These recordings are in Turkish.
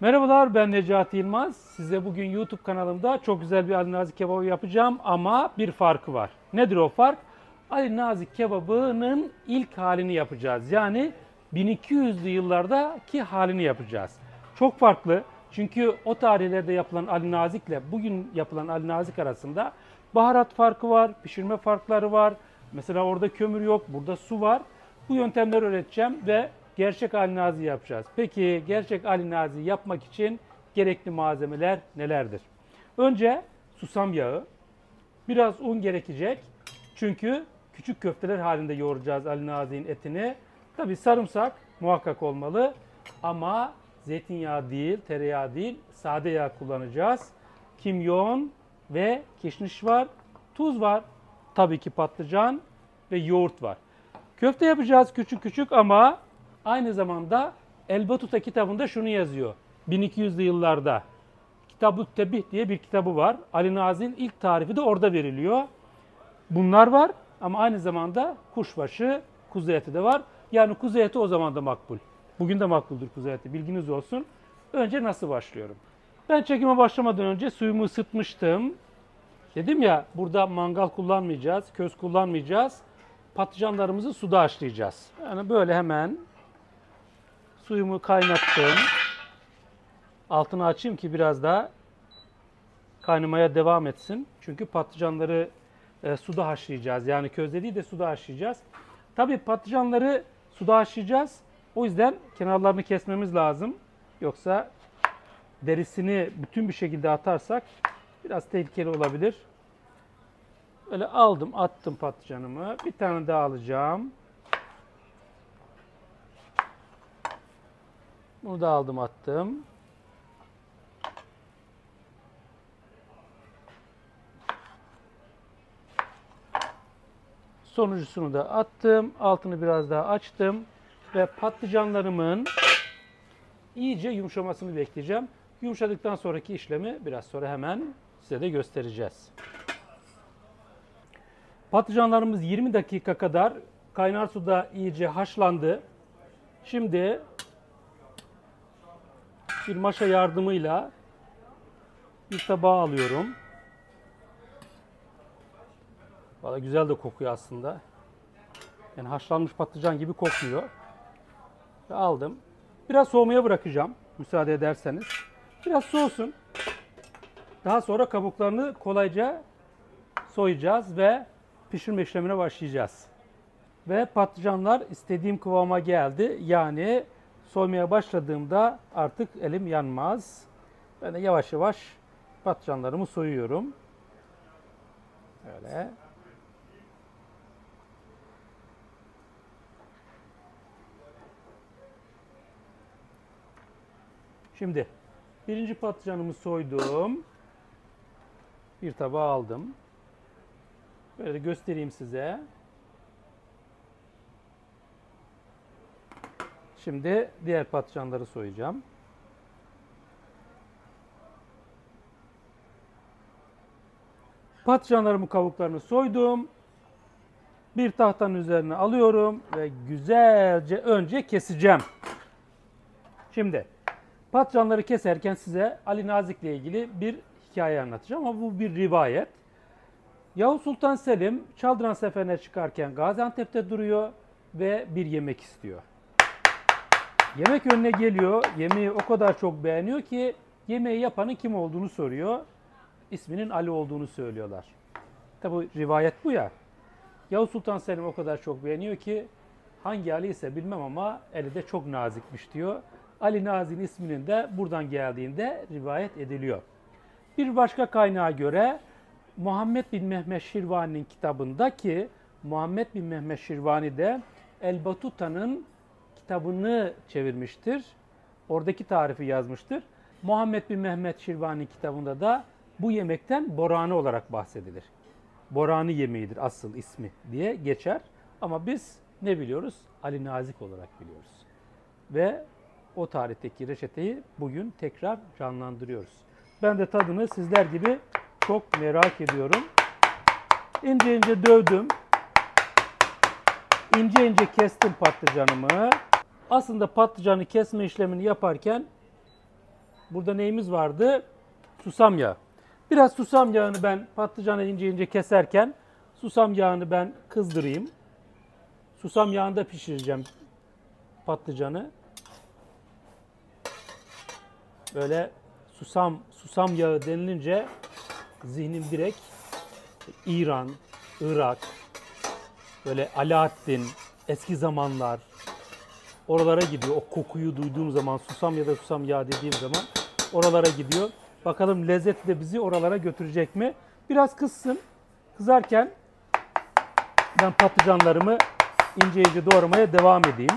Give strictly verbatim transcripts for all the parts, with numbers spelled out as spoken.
Merhabalar, ben Necati Yılmaz. Size bugün YouTube kanalımda çok güzel bir Ali Nazik kebabı yapacağım ama bir farkı var. Nedir o fark? Ali Nazik kebabının ilk halini yapacağız. Yani bin iki yüzlü yıllardaki halini yapacağız. Çok farklı çünkü o tarihlerde yapılan Ali Nazik ile bugün yapılan Ali Nazik arasında baharat farkı var, pişirme farkları var. Mesela orada kömür yok, burada su var. Bu yöntemleri öğreteceğim ve gerçek Ali Nazik yapacağız. Peki gerçek Ali Nazik yapmak için gerekli malzemeler nelerdir? Önce susam yağı, biraz un gerekecek. Çünkü küçük köfteler halinde yoğuracağız Ali Nazik'in etini. Tabii sarımsak muhakkak olmalı ama zeytinyağı değil, tereyağı değil, sade yağ kullanacağız. Kimyon ve kişniş var, tuz var, tabii ki patlıcan ve yoğurt var. Köfte yapacağız küçük küçük ama aynı zamanda El Batuta kitabında şunu yazıyor. bin iki yüzlü yıllarda Kitâbü't-Tabîh diye bir kitabı var. Ali Nazik'in ilk tarifi de orada veriliyor. Bunlar var ama aynı zamanda kuşbaşı, kuzey eti de var. Yani kuzey eti o zaman da makbul. Bugün de makbuldür kuzey eti, bilginiz olsun. Önce nasıl başlıyorum? Ben çekime başlamadan önce suyumu ısıtmıştım. Dedim ya, burada mangal kullanmayacağız, köz kullanmayacağız. Patlıcanlarımızı suda haşlayacağız. Yani böyle hemen suyumu kaynattım. Altını açayım ki biraz daha kaynamaya devam etsin. Çünkü patlıcanları e, suda haşlayacağız. Yani közlediği de suda haşlayacağız. Tabii patlıcanları suda haşlayacağız. O yüzden kenarlarını kesmemiz lazım. Yoksa derisini bütün bir şekilde atarsak biraz tehlikeli olabilir. Böyle aldım, attım patlıcanımı. Bir tane daha alacağım. Bunu da aldım, attım. Sonuncusunu da attım. Altını biraz daha açtım. Ve patlıcanlarımın iyice yumuşamasını bekleyeceğim. Yumuşadıktan sonraki işlemi biraz sonra hemen size de göstereceğiz. Patlıcanlarımız yirmi dakika kadar kaynar suda iyice haşlandı. Şimdi bir maşa yardımıyla bir tabağa alıyorum. Vallahi güzel de kokuyor aslında. Yani haşlanmış patlıcan gibi kokmuyor. Ve aldım. Biraz soğumaya bırakacağım müsaade ederseniz. Biraz soğusun. Daha sonra kabuklarını kolayca soyacağız ve pişirme işlemine başlayacağız. Ve patlıcanlar istediğim kıvama geldi. Yani soymaya başladığımda artık elim yanmaz. Ben de yavaş yavaş patlıcanlarımı soyuyorum. Böyle. Şimdi birinci patlıcanımı soydum. Bir tabağa aldım. Böyle de göstereyim size. Şimdi diğer patlıcanları soyacağım. Patlıcanlarımın kabuklarını soydum. Bir tahtanın üzerine alıyorum ve güzelce önce keseceğim. Şimdi patlıcanları keserken size Ali Nazik ile ilgili bir hikaye anlatacağım ama bu bir rivayet. Yavuz Sultan Selim Çaldıran seferine çıkarken Gaziantep'te duruyor ve bir yemek istiyor. Yemek önüne geliyor, yemeği o kadar çok beğeniyor ki yemeği yapanın kim olduğunu soruyor. İsminin Ali olduğunu söylüyorlar. Tabi rivayet bu ya. Yavuz Sultan Selim o kadar çok beğeniyor ki hangi Ali ise bilmem ama eli de çok nazikmiş diyor. Ali Nazik'in isminin de buradan geldiğinde rivayet ediliyor. Bir başka kaynağa göre Muhammed bin Mehmet Şirvani'nin kitabındaki Muhammed bin Mehmet Şirvani de El Batuta'nın kitabını çevirmiştir. Oradaki tarifi yazmıştır. Muhammed bin Mehmet Şirvani kitabında da bu yemekten borani olarak bahsedilir. Borani yemeğidir asıl ismi diye geçer. Ama biz ne biliyoruz? Ali Nazik olarak biliyoruz. Ve o tarihteki reçeteyi bugün tekrar canlandırıyoruz. Ben de tadını sizler gibi çok merak ediyorum. İnce ince dövdüm. İnce ince kestim patlıcanımı. Aslında patlıcanı kesme işlemini yaparken Burada neyimiz vardı? Susam yağı. Biraz susam yağını ben patlıcanı ince ince keserken susam yağını ben kızdırayım. Susam yağında pişireceğim patlıcanı. Böyle susam susam yağı denilince zihnim direkt İran, Irak, böyle Alaaddin, eski zamanlar oralara gidiyor. O kokuyu duyduğum zaman, susam ya da susam yağı dediğim zaman oralara gidiyor. Bakalım lezzet de bizi oralara götürecek mi? Biraz kızsın. Kızarken ben patlıcanlarımı ince ince doğramaya devam edeyim.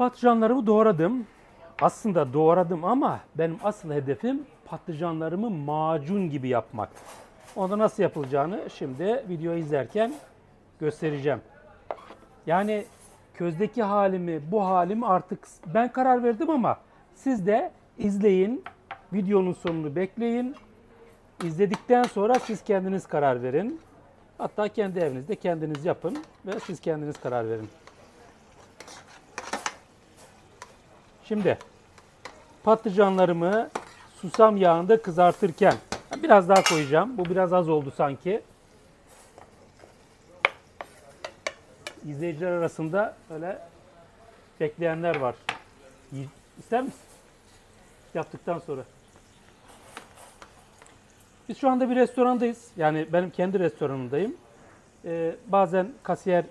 Patlıcanlarımı doğradım. Aslında doğradım ama benim asıl hedefim patlıcanlarımı macun gibi yapmak. Onu nasıl yapılacağını şimdi videoyu izlerken göstereceğim. Yani közdeki halimi, bu halimi artık ben karar verdim ama siz de izleyin. Videonun sonunu bekleyin. İzledikten sonra siz kendiniz karar verin. Hatta kendi evinizde kendiniz yapın ve siz kendiniz karar verin. Şimdi patlıcanlarımı susam yağında kızartırken biraz daha koyacağım. Bu biraz az oldu sanki. İzleyiciler arasında öyle bekleyenler var. İster misin? Yaptıktan sonra. Biz şu anda bir restorandayız. Yani benim kendi restoranımdayım. Ee, bazen kasiyer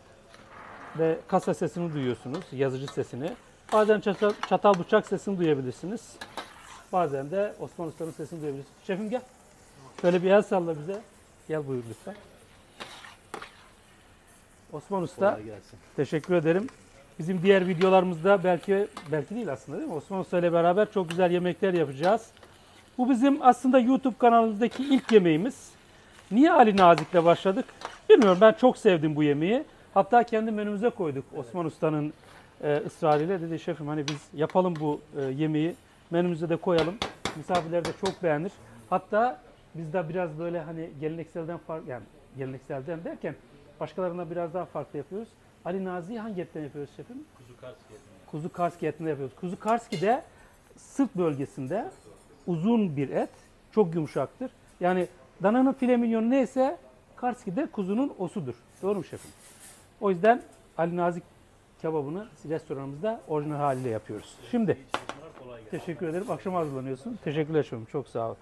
ve kasa sesini duyuyorsunuz. Yazıcı sesini. Bazen çatal, çatal bıçak sesini duyabilirsiniz. Bazen de Osman Usta'nın sesini duyabilirsiniz. Şefim gel. Şöyle bir el salla bize. Gel buyur lütfen. Osman Usta, teşekkür ederim. Bizim diğer videolarımızda belki, belki değil aslında değil mi? Osman Usta ile beraber çok güzel yemekler yapacağız. Bu bizim aslında YouTube kanalımızdaki ilk yemeğimiz. Niye Ali Nazik'le başladık? Bilmiyorum, ben çok sevdim bu yemeği. Hatta kendi menümüze koyduk. Evet. Osman Usta'nın ısrarıyla dedi şefim hani biz yapalım bu yemeği, menümüze de koyalım. Misafirler de çok beğenir. Hatta biz de biraz böyle hani gelenekselden farklı, yani gelenekselden derken başkalarına biraz daha farklı yapıyoruz. Ali Nazik'i hangi etten yapıyoruz şefim? Kuzu Karski etinde. Kuzu Karski etinde yapıyoruz. Kuzu Karski de sırt bölgesinde uzun bir et. Çok yumuşaktır. Yani dananın file minyonu neyse Karski de kuzunun osudur. Doğru mu şefim? O yüzden Ali Nazik kebabını restoranımızda orijinal haliyle yapıyoruz. Şimdi teşekkür ederim. Akşam hazırlanıyorsun. Teşekkürler şefim. Çok sağ ol.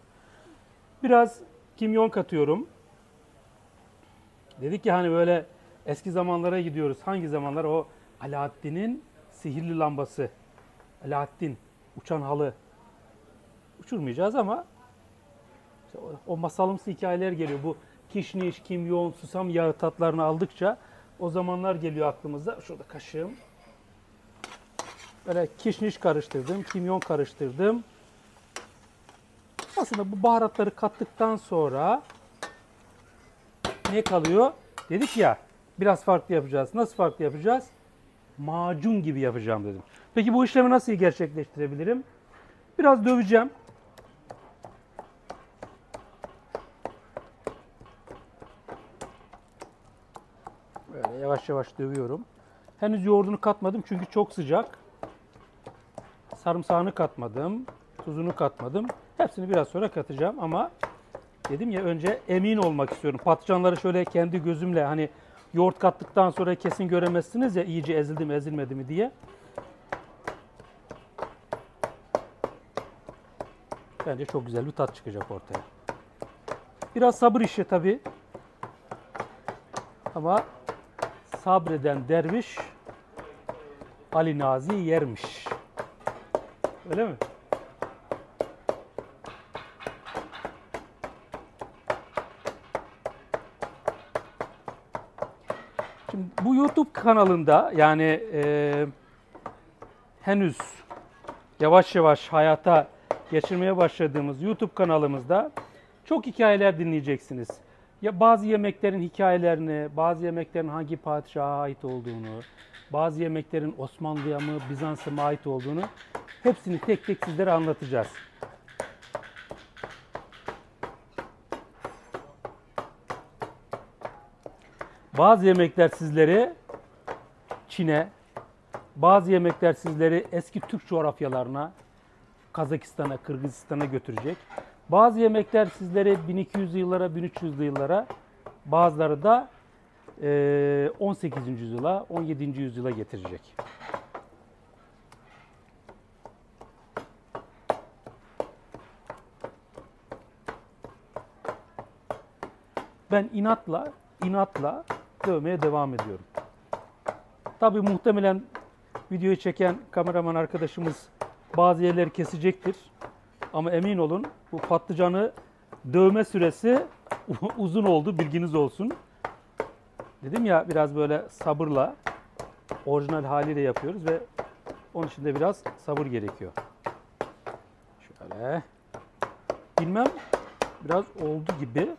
Biraz kimyon katıyorum. Dedik ki hani böyle eski zamanlara gidiyoruz. Hangi zamanlar? O Alaaddin'in sihirli lambası. Alaaddin, uçan halı. Uçurmayacağız ama işte o, o masalımsı hikayeler geliyor. Bu kişniş, kimyon, susam yağı tatlarını aldıkça o zamanlar geliyor aklımıza. Şurada kaşığım. Böyle kişniş karıştırdım, kimyon karıştırdım. Aslında bu baharatları kattıktan sonra ne kalıyor? Dedik ya, biraz farklı yapacağız. Nasıl farklı yapacağız? Macun gibi yapacağım dedim. Peki bu işlemi nasıl gerçekleştirebilirim? Biraz döveceğim. Yavaş yavaş dövüyorum. Henüz yoğurdunu katmadım çünkü çok sıcak. Sarımsağını katmadım. Tuzunu katmadım. Hepsini biraz sonra katacağım ama dedim ya önce emin olmak istiyorum. Patlıcanları şöyle kendi gözümle hani yoğurt kattıktan sonra kesin göremezsiniz ya iyice ezildi mi ezilmedi mi diye. Bence çok güzel bir tat çıkacak ortaya. Biraz sabır işi tabii. Ama sabreden derviş Ali Nazik'i yermiş. Öyle mi? Şimdi bu YouTube kanalında yani e, henüz yavaş yavaş hayata geçirmeye başladığımız YouTube kanalımızda çok hikayeler dinleyeceksiniz. Ya bazı yemeklerin hikayelerini, bazı yemeklerin hangi padişaha ait olduğunu, bazı yemeklerin Osmanlı'ya mı, Bizans'a mı ait olduğunu hepsini tek tek sizlere anlatacağız. Bazı yemekler sizleri Çin'e, bazı yemekler sizleri eski Türk coğrafyalarına, Kazakistan'a, Kırgızistan'a götürecek. Bazı yemekler sizleri bin iki yüzlü yıllara, bin üç yüzlü yıllara, bazıları da on sekizinci yüzyıla, on yedinci yüzyıla getirecek. Ben inatla, inatla dövmeye devam ediyorum. Tabii muhtemelen videoyu çeken kameraman arkadaşımız bazı yerleri kesecektir. Ama emin olun bu patlıcanı dövme süresi uzun oldu, bilginiz olsun. Dedim ya, biraz böyle sabırla, orijinal haliyle yapıyoruz ve onun için de biraz sabır gerekiyor. Şöyle, bilmem biraz oldu gibi.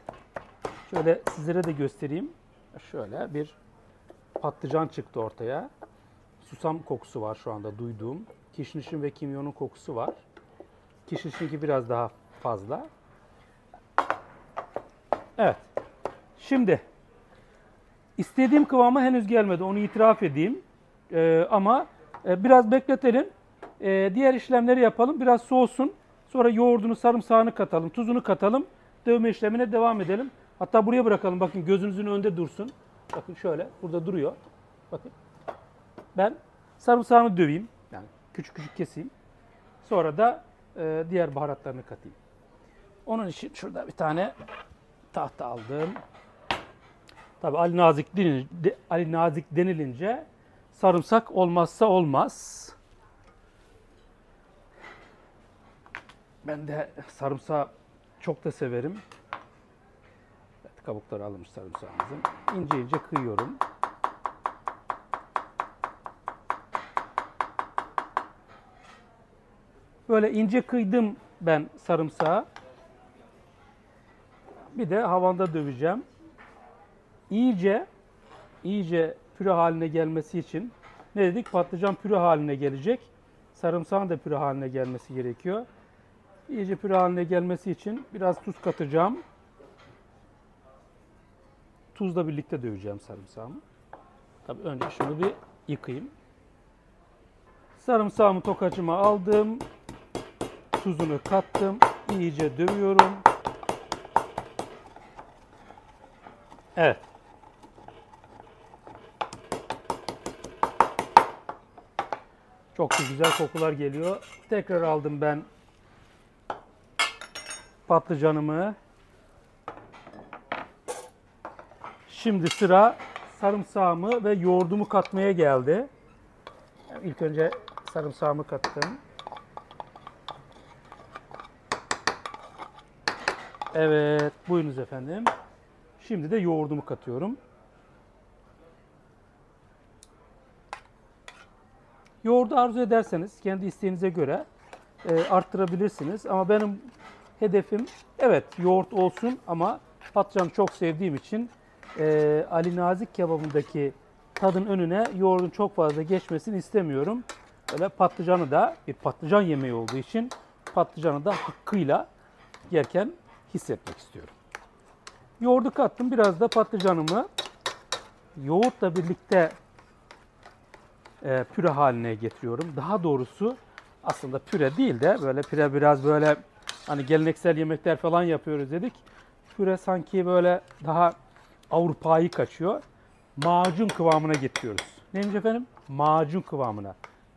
Şöyle sizlere de göstereyim. Şöyle bir patlıcan çıktı ortaya. Susam kokusu var şu anda duyduğum. Kişnişin ve kimyonun kokusu var. Kişnişinki biraz daha fazla. Evet. Şimdi istediğim kıvama henüz gelmedi. Onu itiraf edeyim. Ee, ama biraz bekletelim. Ee, diğer işlemleri yapalım. Biraz soğusun. Sonra yoğurdunu, sarımsağını katalım. Tuzunu katalım. Dövme işlemine devam edelim. Hatta buraya bırakalım. Bakın gözünüzün önünde dursun. Bakın şöyle. Burada duruyor. Bakın. Ben sarımsağını döveyim. Yani küçük küçük keseyim. Sonra da e, diğer baharatlarını katayım. Onun için şurada bir tane tahta aldım. Tabii Ali Nazik denilince, Ali Nazik denilince sarımsak olmazsa olmaz. Ben de sarımsağı çok da severim. Evet, kabukları alınmış sarımsağımızın. İnce ince kıyıyorum. Böyle ince kıydım ben sarımsağı. Bir de havanda döveceğim. İyice, iyice püre haline gelmesi için, ne dedik? Patlıcan püre haline gelecek. Sarımsağın da püre haline gelmesi gerekiyor. İyice püre haline gelmesi için biraz tuz katacağım. Tuzla birlikte döveceğim sarımsağımı. Tabii önce şunu bir yıkayayım. Sarımsağımı tokacıma aldım. Tuzunu kattım. İyice dövüyorum. Evet. Çok güzel kokular geliyor. Tekrar aldım ben patlıcanımı. Şimdi sıra sarımsağımı ve yoğurdumu katmaya geldi. İlk önce sarımsağımı kattım. Evet, buyurunuz efendim. Şimdi de yoğurdumu katıyorum. Yoğurdu arzu ederseniz kendi isteğinize göre e, arttırabilirsiniz. Ama benim hedefim, evet, yoğurt olsun ama patlıcanı çok sevdiğim için e, Ali Nazik kebabındaki tadın önüne yoğurdun çok fazla geçmesini istemiyorum. Öyle patlıcanı da, bir patlıcan yemeği olduğu için patlıcanı da hakkıyla yerken hissetmek istiyorum. Yoğurdu kattım. Biraz da patlıcanımı yoğurtla birlikte e, püre haline getiriyorum. Daha doğrusu aslında püre değil de böyle püre biraz böyle hani geleneksel yemekler falan yapıyoruz dedik. Püre sanki böyle daha Avrupa'yı kaçıyor. Macun kıvamına getiriyoruz. Neymiş efendim? Macun kıvamına.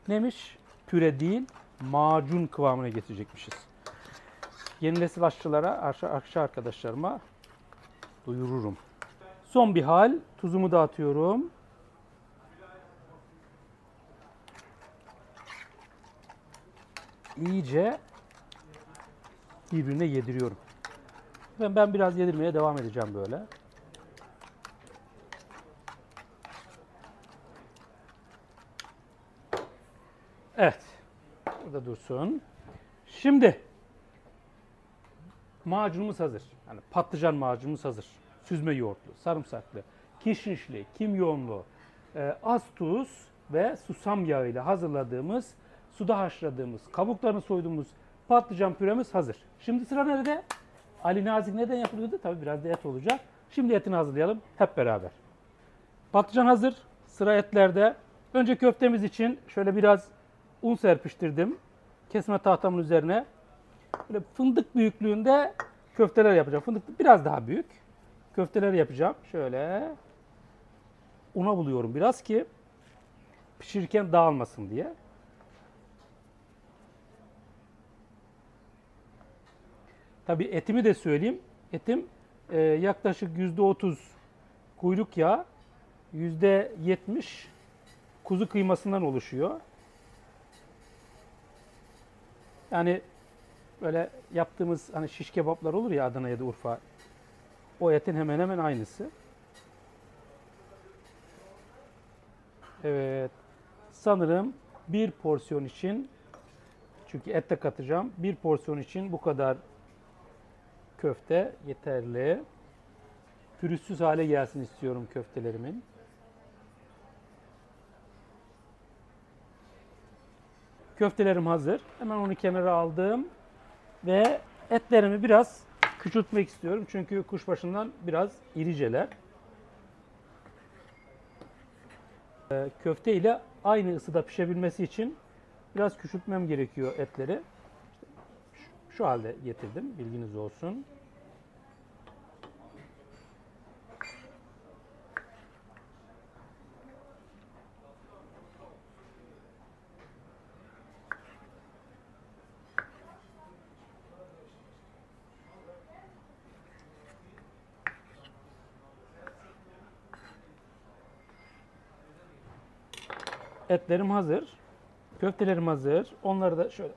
Neymiş? Püre değil, macun kıvamına getirecekmişiz. Yeni nesil aşçılara, aşçı arkadaşlarıma duyururum. Son bir hal. Tuzumu da atıyorum. İyice birbirine yediriyorum. Ben, ben biraz yedirmeye devam edeceğim böyle. Evet. Burada dursun. Şimdi macunumuz hazır. Yani patlıcan macunumuz hazır. Süzme yoğurtlu, sarımsaklı, kişnişli, kimyonlu, e, az tuz ve susam yağı ile hazırladığımız, suda haşladığımız, kabuklarını soyduğumuz patlıcan püremiz hazır. Şimdi sıra nerede? Ali Nazik neden yapılıyordu? Tabii biraz da et olacak. Şimdi etini hazırlayalım hep beraber. Patlıcan hazır. Sıra etlerde. Önce köftemiz için şöyle biraz un serpiştirdim. Kesme tahtamın üzerine. Böyle fındık büyüklüğünde köfteler yapacağım. Fındık biraz daha büyük. Köfteler yapacağım. Şöyle una buluyorum biraz ki pişirirken dağılmasın diye. Tabii etimi de söyleyeyim. Etim e, yaklaşık yüzde otuz kuyruk yağı, yüzde yetmiş kuzu kıymasından oluşuyor. Yani böyle yaptığımız hani şiş kebaplar olur ya Adana ya da Urfa. O etin hemen hemen aynısı. Evet. Sanırım bir porsiyon için, çünkü et de katacağım, bir porsiyon için bu kadar köfte yeterli. Pürüzsüz hale gelsin istiyorum köftelerimin. Köftelerim hazır. Hemen onu kenara aldım. Ve etlerimi biraz küçültmek istiyorum. Çünkü kuşbaşından biraz iriceler. Köfte ile aynı ısıda pişebilmesi için biraz küçültmem gerekiyor etleri. Şu halde getirdim. Bilginiz olsun. Etlerim hazır. Köftelerim hazır. Onları da şöyle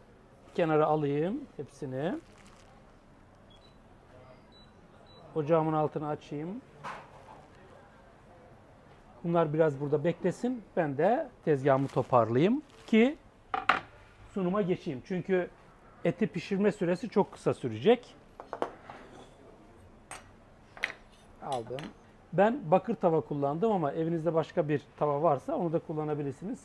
kenara alayım hepsini. Ocağımın altını açayım. Bunlar biraz burada beklesin. Ben de tezgahımı toparlayayım ki sunuma geçeyim. Çünkü eti pişirme süresi çok kısa sürecek. Aldım. Ben bakır tava kullandım ama evinizde başka bir tava varsa onu da kullanabilirsiniz.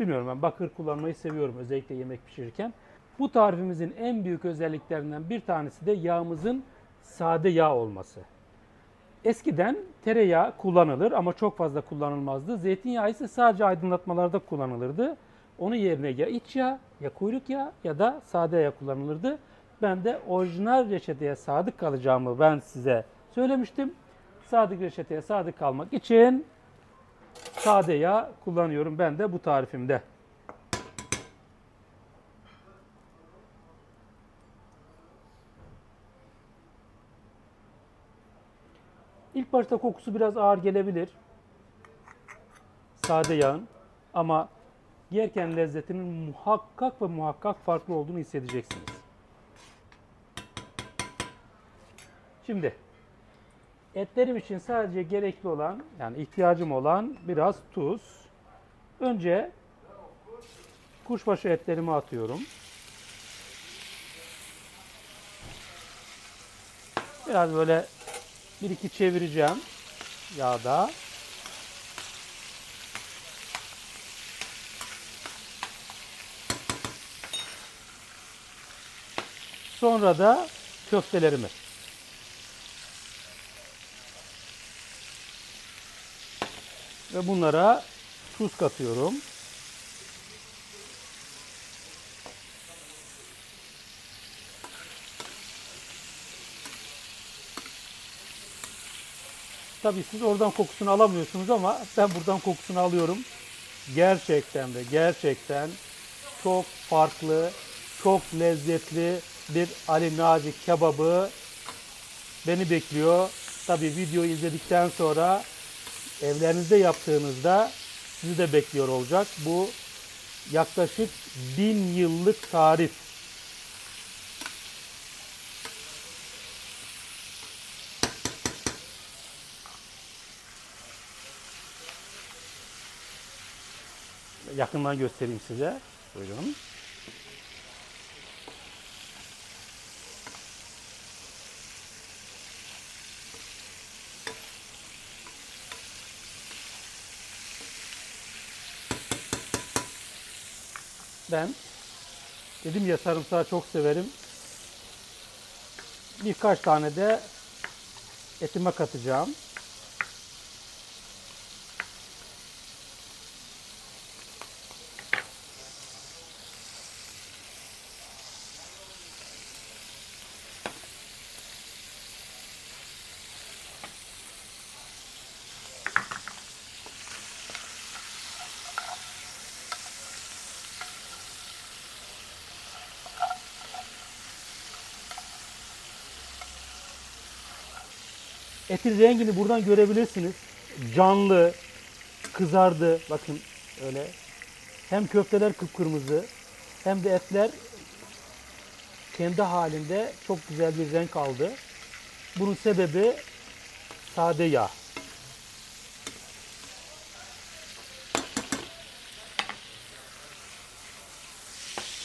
Bilmiyorum, ben bakır kullanmayı seviyorum özellikle yemek pişirirken. Bu tarifimizin en büyük özelliklerinden bir tanesi de yağımızın sade yağ olması. Eskiden tereyağı kullanılır ama çok fazla kullanılmazdı. Zeytinyağı ise sadece aydınlatmalarda kullanılırdı. Onun yerine ya iç yağ, ya kuyruk yağı ya da sade yağ kullanılırdı. Ben de orijinal reçeteye sadık kalacağımı ben size söylemiştim. Sadık reçeteye sadık kalmak için sade yağ kullanıyorum ben de bu tarifimde. İlk başta kokusu biraz ağır gelebilir sade yağın ama yerken lezzetinin muhakkak ve muhakkak farklı olduğunu hissedeceksiniz. Şimdi etlerim için sadece gerekli olan, yani ihtiyacım olan biraz tuz. Önce kuşbaşı etlerimi atıyorum. Biraz böyle bir iki çevireceğim yağda. Sonra da köftelerimi. Ve bunlara tuz katıyorum. Tabii siz oradan kokusunu alamıyorsunuz ama ben buradan kokusunu alıyorum. Gerçekten de gerçekten çok farklı, çok lezzetli bir Ali Nazik kebabı beni bekliyor. Tabii videoyu izledikten sonra evlerinizde yaptığınızda sizi de bekliyor olacak. Bu yaklaşık bin yıllık tarif. Yakından göstereyim size. Buyurun. Ben dedim ya sarımsağı çok severim. Birkaç tane de etime katacağım. Etin rengini buradan görebilirsiniz. Canlı, kızardı. Bakın öyle. Hem köfteler kıpkırmızı hem de etler kendi halinde çok güzel bir renk aldı. Bunun sebebi sade yağ.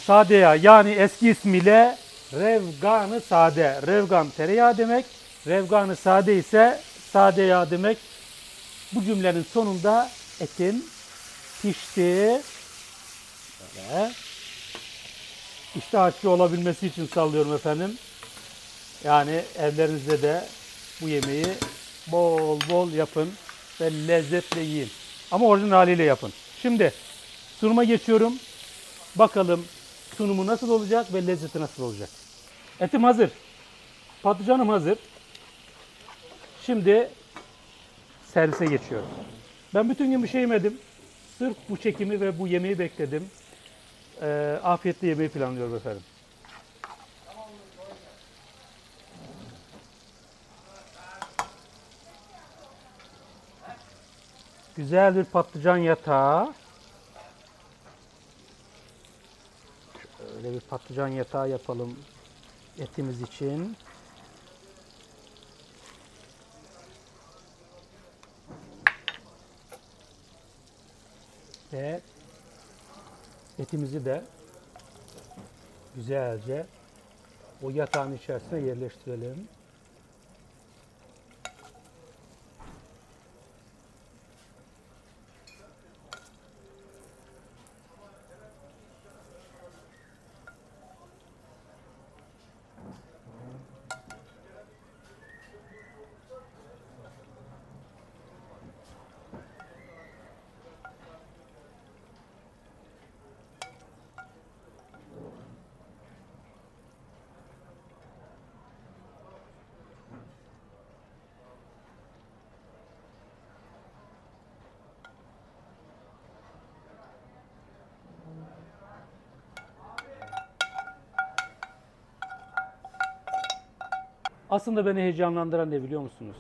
Sade yağ, yani eski ismiyle revgan-ı sade. Revgan tereyağı demek. Revgan-ı sade ise sade yağ demek. Bu cümlenin sonunda etin piştiği, böyle işte açlı olabilmesi için sallıyorum efendim. Yani evlerinizde de bu yemeği bol bol yapın ve lezzetle yiyin. Ama orijinal haliyle yapın. Şimdi sunuma geçiyorum. Bakalım sunumu nasıl olacak ve lezzeti nasıl olacak. Etim hazır. Patlıcanım hazır. Şimdi servise geçiyorum. Ben bütün gün bir şey yemedim. Sırf bu çekimi ve bu yemeği bekledim. Ee, afiyetle yemeği planlıyorum efendim. Güzel bir patlıcan yatağı. Şöyle bir patlıcan yatağı yapalım etimiz için. Ve etimizi de güzelce o yatağın içerisine yerleştirelim. Aslında beni heyecanlandıran ne biliyor musunuz?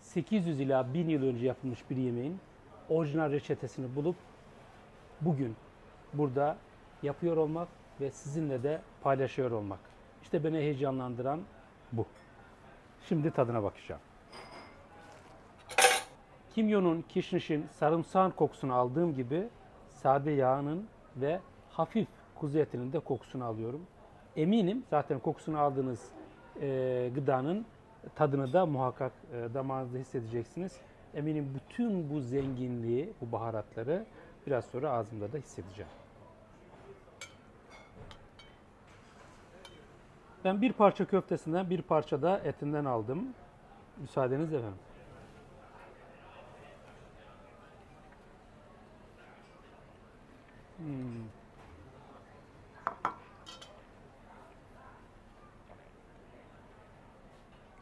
sekiz yüz ila bin yıl önce yapılmış bir yemeğin orijinal reçetesini bulup bugün burada yapıyor olmak ve sizinle de paylaşıyor olmak. İşte beni heyecanlandıran bu. Şimdi tadına bakacağım. Kimyonun, kişnişin, sarımsağın kokusunu aldığım gibi sade yağının ve hafif kuzu etinin de kokusunu alıyorum. Eminim zaten kokusunu aldığınız E, gıdanın tadını da muhakkak e, damağınızda hissedeceksiniz. Eminim bütün bu zenginliği, bu baharatları biraz sonra ağzımda da hissedeceğim. Ben bir parça köftesinden, bir parça da etinden aldım. Müsaadenizle efendim. Hmm.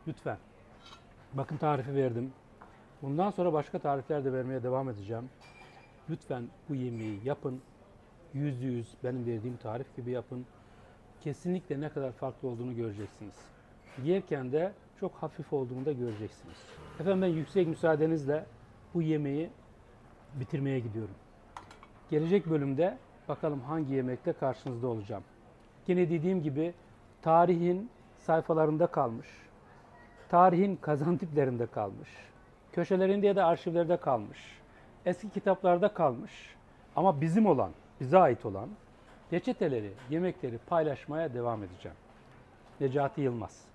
Lütfen. Bakın tarifi verdim. Bundan sonra başka tarifler de vermeye devam edeceğim. Lütfen bu yemeği yapın. Yüzde yüz benim verdiğim tarif gibi yapın. Kesinlikle ne kadar farklı olduğunu göreceksiniz. Yerken de çok hafif olduğunu da göreceksiniz. Efendim ben yüksek müsaadenizle bu yemeği bitirmeye gidiyorum. Gelecek bölümde bakalım hangi yemekte karşınızda olacağım. Yine dediğim gibi tarihin sayfalarında kalmış, tarihin kazantiplerinde kalmış, köşelerinde ya da arşivlerde kalmış, eski kitaplarda kalmış ama bizim olan, bize ait olan reçeteleri, yemekleri paylaşmaya devam edeceğim. Necati Yılmaz.